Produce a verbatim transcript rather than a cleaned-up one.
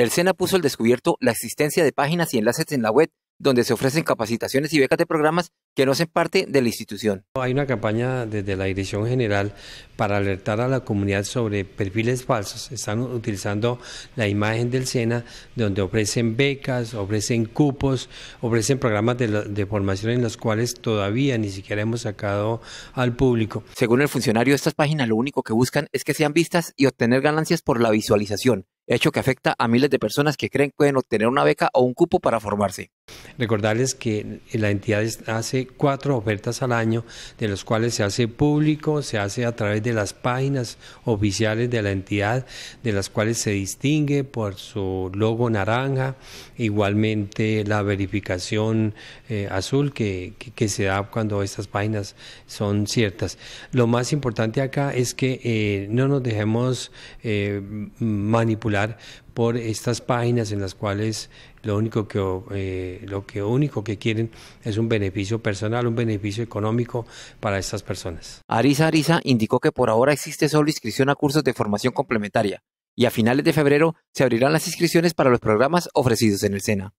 El SENA puso al descubierto la existencia de páginas y enlaces en la web donde se ofrecen capacitaciones y becas de programas que no hacen parte de la institución. Hay una campaña desde la Dirección General para alertar a la comunidad sobre perfiles falsos. Están utilizando la imagen del SENA, donde ofrecen becas, ofrecen cupos, ofrecen programas de, la, de formación en los cuales todavía ni siquiera hemos sacado al público. Según el funcionario, estas páginas lo único que buscan es que sean vistas y obtener ganancias por la visualización, hecho que afecta a miles de personas que creen que pueden obtener una beca o un cupo para formarse. Recordarles que la entidad hace cuatro ofertas al año, de los cuales se hace público, se hace a través de las páginas oficiales de la entidad, de las cuales se distingue por su logo naranja, igualmente la verificación eh, azul que, que, que se da cuando estas páginas son ciertas. Lo más importante acá es que eh, no nos dejemos eh, manipular por estas páginas en las cuales lo único que eh, lo que único que quieren es un beneficio personal, un beneficio económico para estas personas. Ariza Ariza indicó que por ahora existe solo inscripción a cursos de formación complementaria y a finales de febrero se abrirán las inscripciones para los programas ofrecidos en el SENA.